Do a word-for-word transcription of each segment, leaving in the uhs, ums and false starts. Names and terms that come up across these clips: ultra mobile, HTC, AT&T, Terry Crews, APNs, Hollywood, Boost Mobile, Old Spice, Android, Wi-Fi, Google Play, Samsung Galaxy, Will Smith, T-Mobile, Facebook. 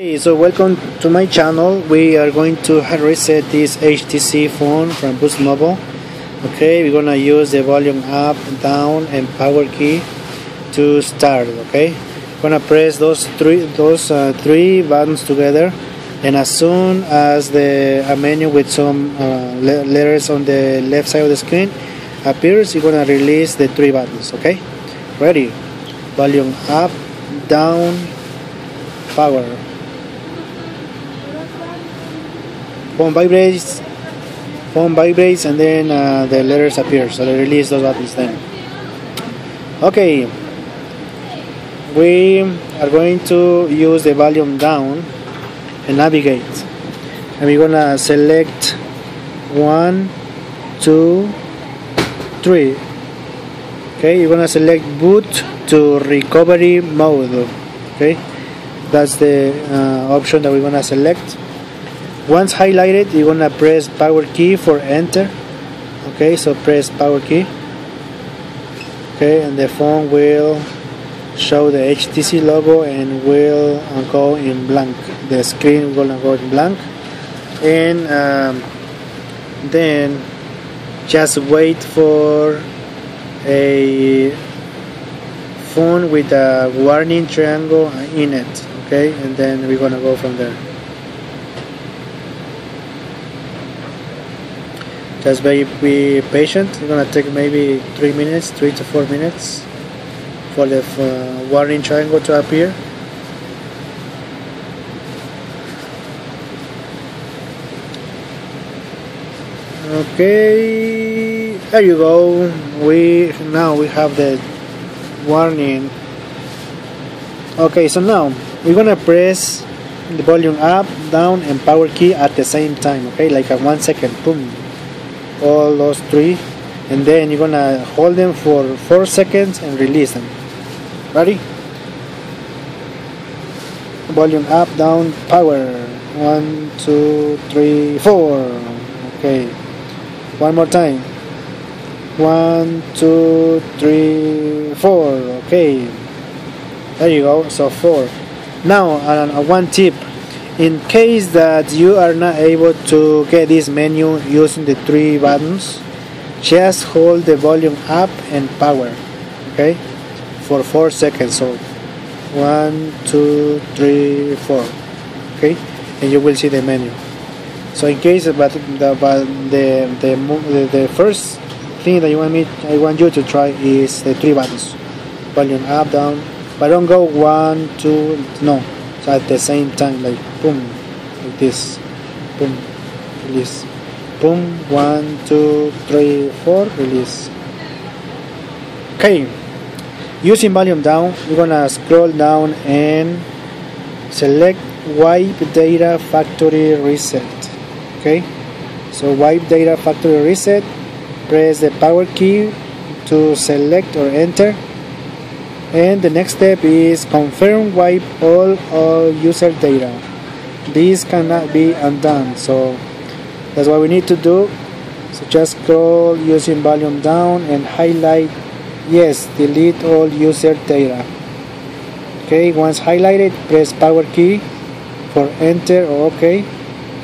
Hey, so welcome to my channel. We are going to reset this H T C phone from Boost Mobile. Okay, we're gonna use the volume up, down, and power key to start. Okay, gonna press those three those uh, three buttons together, and as soon as the a menu with some uh, le letters on the left side of the screen appears, you're gonna release the three buttons. Okay, ready? Volume up, down, power. Phone vibrates, phone vibrates, and then uh, the letters appear. So they release those buttons then. Okay, we are going to use the volume down and navigate, and we're gonna select one, two, three. Okay, you're gonna select boot to recovery mode. Okay, that's the uh, option that we're gonna select. Once highlighted, you're gonna press power key for enter. Okay, so press power key. Okay, and the phone will show the H T C logo and will go in blank. The screen will go in blank, and um, then just wait for a phone with a warning triangle in it. Okay, and then we're gonna go from there. Just be, be patient. It's gonna take maybe three minutes, three to four minutes, for the uh, warning triangle to appear. Okay, there you go. We now we have the warning. Okay, so now we're gonna press the volume up, down, and power key at the same time. Okay, like a one second. Boom. All those three, and then you're gonna hold them for four seconds and release them. Ready? Volume up, down, power. One, two, three, four. Okay. One more time. One, two, three, four. Okay. There you go. So four. Now, uh, one tip. In case that you are not able to get this menu using the three buttons, just hold the volume up and power, okay, for four seconds. So one, two, three, four, okay, and you will see the menu. So in case, but the but the, the the first thing that you want me, I want you to try is the three buttons, volume up, down, but don't go one, two, no. So at the same time, like boom, like this, boom, release, boom, one, two, three, four, release. Okay, using volume down, we're gonna scroll down and select wipe data factory reset. Okay, so wipe data factory reset, press the power key to select or enter. And the next step is confirm wipe all, all user data. This cannot be undone, so that's what we need to do. So just scroll using volume down and highlight yes, delete all user data. Okay, once highlighted, press power key for enter or OK,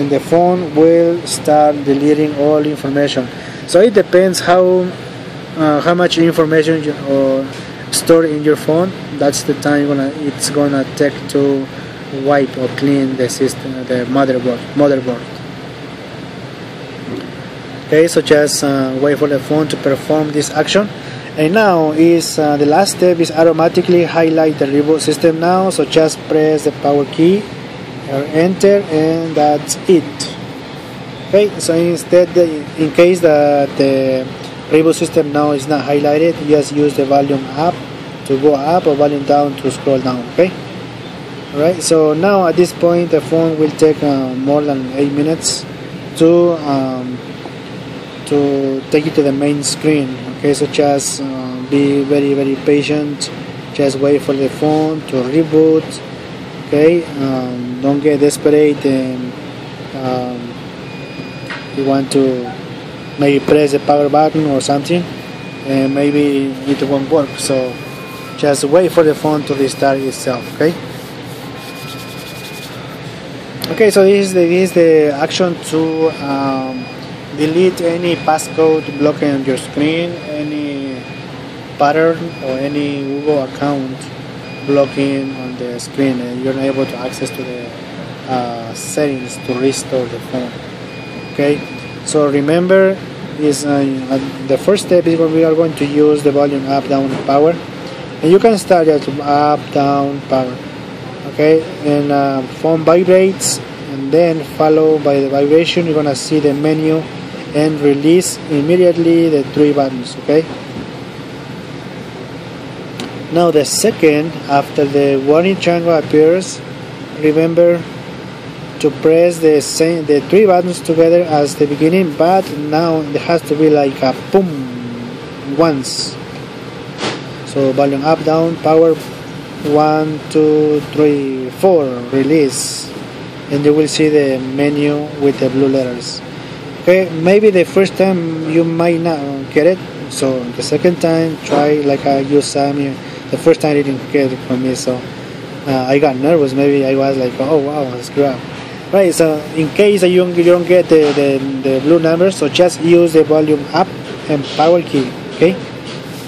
and the phone will start deleting all information. So it depends how uh, how much information you, or store in your phone. That's the time gonna, it's gonna take to wipe or clean the system, the motherboard. Motherboard. Okay, so just uh, wait for the phone to perform this action. And now is uh, the last step is automatically highlight the reboot system now. So just press the power key or enter, and that's it. Okay, so instead, the, in case that the reboot system now is not highlighted, just use the volume up to go up or volume down to scroll down. Okay, all right. So now at this point, the phone will take uh, more than eight minutes to um, to take it to the main screen. Okay, so just uh, be very very patient. Just wait for the phone to reboot. Okay, um, don't get desperate and um, you want to maybe press the power button or something, and maybe it won't work. So just wait for the phone to restart itself. Okay. Okay, so this is the, this is the action to um, delete any passcode blocking on your screen, any pattern or any Google account blocking on the screen, and you're not able to access to the uh, settings to restore the phone. Okay, so remember is uh, the first step is when we are going to use the volume up, down, and power, and you can start at up, down, power. Okay, and uh, phone vibrates, and then followed by the vibration, you're gonna see the menu and release immediately the three buttons. Okay, now the second, after the warning triangle appears, remember to press the same the three buttons together as the beginning, but now it has to be like a boom once. So volume up, down, power, one, two, three, four, release, and you will see the menu with the blue letters. Okay, maybe the first time you might not get it, so the second time try like I used Sammy. The first time I didn't get it from me, so uh, I got nervous. Maybe I was like, oh wow, let's grab. Right, so in case you don't get the, the, the blue numbers, so just use the volume up and power key. Okay,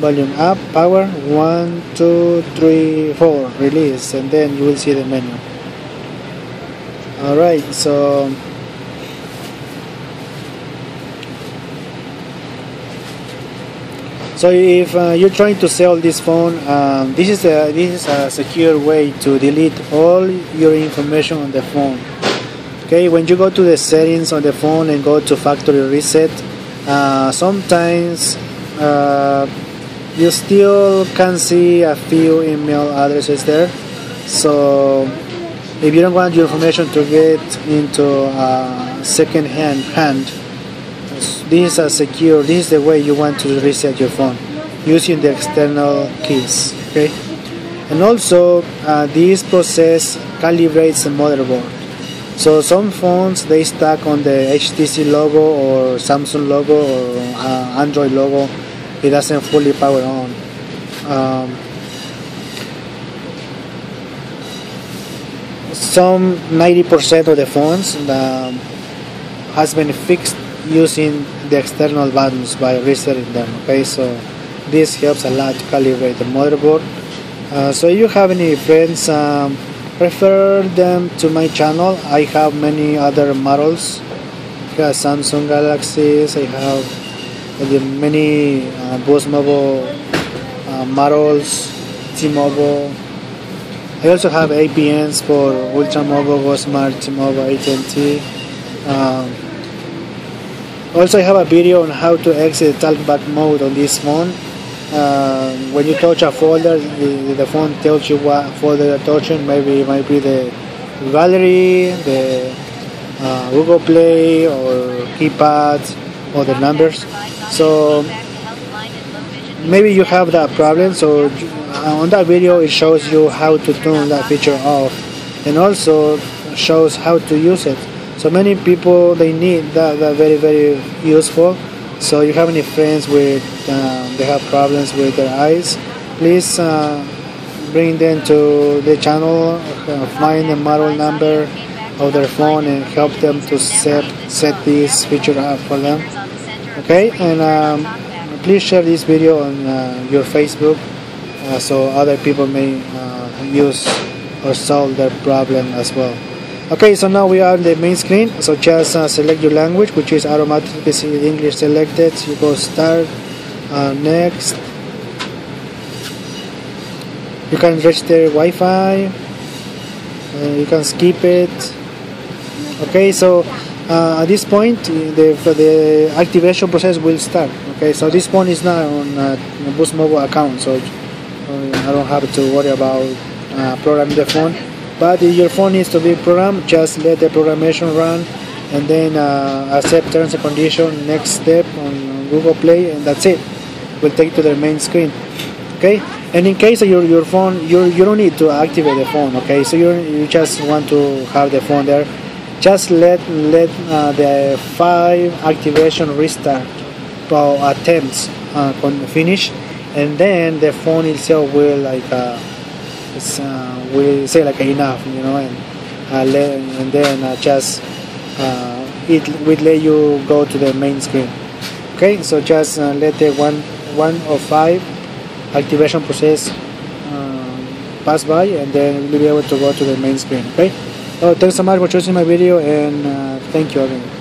volume up, power, one, two, three, four, release, and then you will see the menu. Alright, so so if uh, you're trying to sell this phone, um, this is a this is a secure way to delete all your information on the phone. Okay, when you go to the settings on the phone and go to factory reset, uh, sometimes uh, you still can see a few email addresses there, so if you don't want your information to get into uh, second hand, hand, this is a secure, this is the way you want to reset your phone, using the external keys. Okay, and also uh, this process calibrates the motherboard. So some phones, they stuck on the H T C logo or Samsung logo or uh, Android logo. It doesn't fully power on. Um, some ninety percent of the phones um, has been fixed using the external buttons by resetting them. Okay, so this helps a lot to calibrate the motherboard. Uh, so if you have any friends, um, refer them to my channel. I have many other models. I have Samsung Galaxies, I have the many uh, Boost Mobile uh, models, T-Mobile. I also have A P Ns for Ultra Mobile, Go Smart, T-Mobile, A T and T. Um, also, I have a video on how to exit talkback mode on this phone. Uh, when you touch a folder, the, the phone tells you what folder you're touching. Maybe it might be the gallery, the uh, Google Play, or keypad, or the numbers. So maybe you have that problem, so on that video it shows you how to turn that feature off, and also shows how to use it. So many people, they need that, that very very useful. So you have any friends with um, they have problems with their eyes, please uh, bring them to the channel, uh, find the model number of their phone and help them to set set this feature up for them. Okay, and um, please share this video on uh, your Facebook uh, so other people may uh, use or solve their problem as well. Okay, so now we are on the main screen, so just uh, select your language, which is automatically English selected. You go start, uh, next. You can register Wi-Fi, uh, you can skip it. Okay, so uh, at this point the, the activation process will start. Okay, so this phone is not on a Boost Mobile account, so I don't have to worry about uh, programming the phone. But if your phone needs to be programmed, just let the programmation run, and then uh, accept terms and conditions, next step on Google Play, and that's it. We'll take to the main screen. Okay, and in case your your phone, you you don't need to activate the phone. Okay, so you you just want to have the phone there. Just let let uh, the five activation restart or attempts uh, finish, and then the phone itself will like uh, it's, uh, will say like enough, you know, and uh, and then uh, just uh, it will let you go to the main screen. Okay, so just uh, let the one one of five activation process uh, pass by, and then you'll be able to go to the main screen. Okay, so thanks so much for choosing my video, and uh, thank you again.